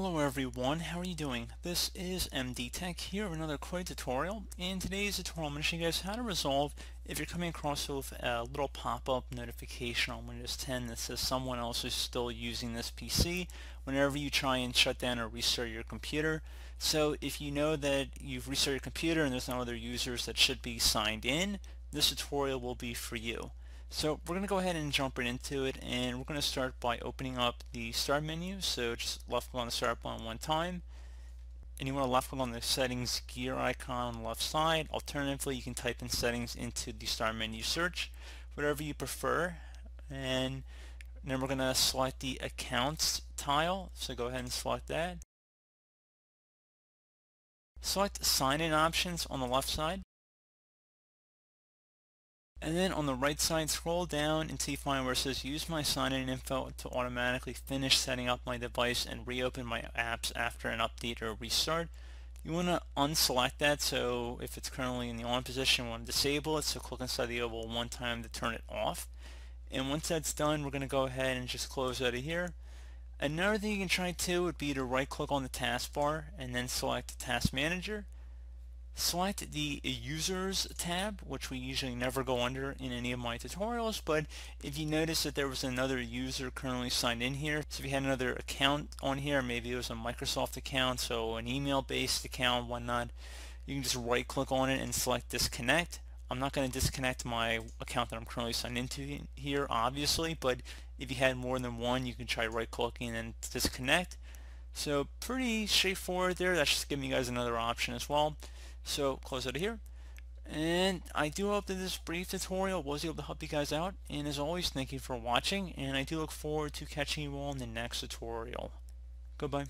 Hello everyone, how are you doing? This is MD Tech here with another quick tutorial. In today's tutorial I'm going to show you guys how to resolve if you're coming across with a little pop-up notification on Windows 10 that says someone else is still using this PC whenever you try and shut down or restart your computer. So if you know that you've restarted your computer and there's no other users that should be signed in, this tutorial will be for you. So we're going to go ahead and jump right into it, and we're going to start by opening up the Start menu. So just left click on the Start button one time, and you want to left click on the Settings gear icon on the left side. Alternatively, you can type in Settings into the Start menu search, whatever you prefer, and then we're going to select the Accounts tile. So go ahead and select that. Select Sign In Options on the left side. And then on the right side, scroll down until you find where it says use my sign-in info to automatically finish setting up my device and reopen my apps after an update or restart. You want to unselect that, so if it's currently in the on position, you want to disable it, so click inside the oval one time to turn it off. And once that's done, we're going to go ahead and just close out of here. Another thing you can try too would be to right-click on the taskbar and then select Task Manager. Select the Users tab, which we usually never go under in any of my tutorials, but if you notice that there was another user currently signed in here, so if you had another account on here, maybe it was a Microsoft account, so an email-based account, whatnot, you can just right-click on it and select Disconnect. I'm not going to disconnect my account that I'm currently signed into here, obviously, but if you had more than one, you can try right-clicking and disconnect. So pretty straightforward there. That's just giving you guys another option as well. So close out of here, and I do hope that this brief tutorial was able to help you guys out, and as always, thank you for watching, and I do look forward to catching you all in the next tutorial. Goodbye.